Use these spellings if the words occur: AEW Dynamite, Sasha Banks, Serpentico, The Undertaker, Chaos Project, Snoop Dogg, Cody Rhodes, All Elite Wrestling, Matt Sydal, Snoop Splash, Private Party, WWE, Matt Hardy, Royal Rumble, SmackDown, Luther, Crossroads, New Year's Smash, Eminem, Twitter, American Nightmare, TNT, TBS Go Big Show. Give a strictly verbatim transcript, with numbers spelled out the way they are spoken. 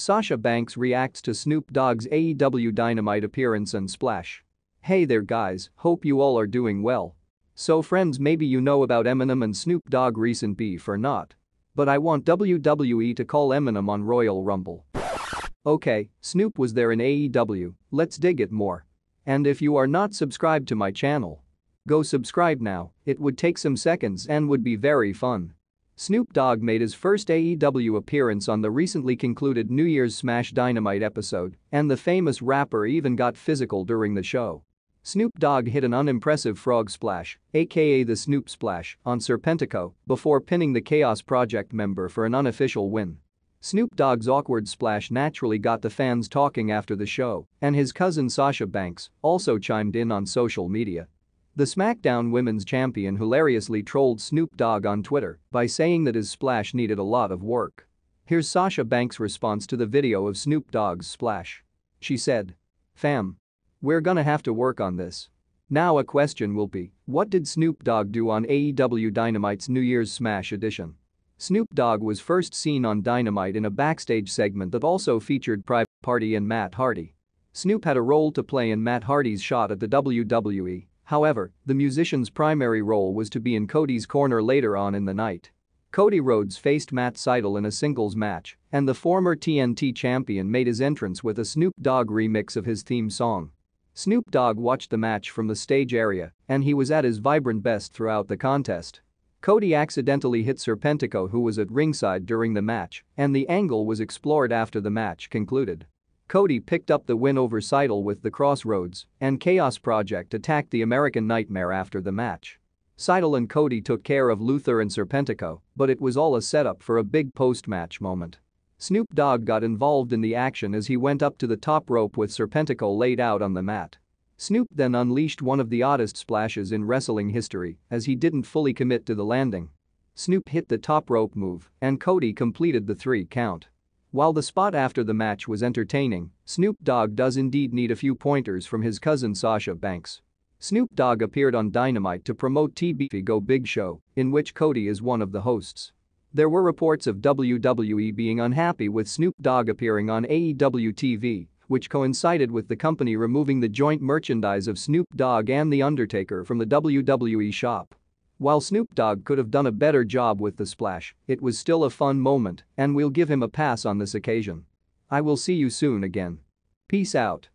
Sasha Banks reacts to Snoop Dogg's A E W Dynamite appearance and splash. Hey there guys, hope you all are doing well. So friends, maybe you know about Eminem and Snoop Dogg recent beef or not. But I want W W E to call Eminem on Royal Rumble. Okay, Snoop was there in A E W, let's dig it more. And if you are not subscribed to my channel, go subscribe now, it would take some seconds and would be very fun. Snoop Dogg made his first A E W appearance on the recently concluded New Year's Smash Dynamite episode, and the famous rapper even got physical during the show. Snoop Dogg hit an unimpressive frog splash, aka the Snoop Splash, on Serpentico before pinning the Chaos Project member for an unofficial win. Snoop Dogg's awkward splash naturally got the fans talking after the show, and his cousin Sasha Banks also chimed in on social media. The SmackDown Women's Champion hilariously trolled Snoop Dogg on Twitter by saying that his splash needed a lot of work. Here's Sasha Banks' response to the video of Snoop Dogg's splash. She said, "Fam, we're gonna have to work on this." Now a question will be, what did Snoop Dogg do on A E W Dynamite's New Year's Smash edition? Snoop Dogg was first seen on Dynamite in a backstage segment that also featured Private Party and Matt Hardy. Snoop had a role to play in Matt Hardy's shot at the W W E. However, the musician's primary role was to be in Cody's corner later on in the night. Cody Rhodes faced Matt Sydal in a singles match, and the former T N T champion made his entrance with a Snoop Dogg remix of his theme song. Snoop Dogg watched the match from the stage area, and he was at his vibrant best throughout the contest. Cody accidentally hit Serpentico, who was at ringside during the match, and the angle was explored after the match concluded. Cody picked up the win over Sydal with the Crossroads, and Chaos Project attacked the American Nightmare after the match. Sydal and Cody took care of Luther and Serpentico, but it was all a setup for a big post-match moment. Snoop Dogg got involved in the action as he went up to the top rope with Serpentico laid out on the mat. Snoop then unleashed one of the oddest splashes in wrestling history as he didn't fully commit to the landing. Snoop hit the top rope move, and Cody completed the three count. While the spot after the match was entertaining, Snoop Dogg does indeed need a few pointers from his cousin Sasha Banks. Snoop Dogg appeared on Dynamite to promote T B S Go Big Show, in which Cody is one of the hosts. There were reports of W W E being unhappy with Snoop Dogg appearing on A E W T V, which coincided with the company removing the joint merchandise of Snoop Dogg and The Undertaker from the W W E shop. While Snoop Dogg could have done a better job with the splash, it was still a fun moment, and we'll give him a pass on this occasion. I will see you soon again. Peace out.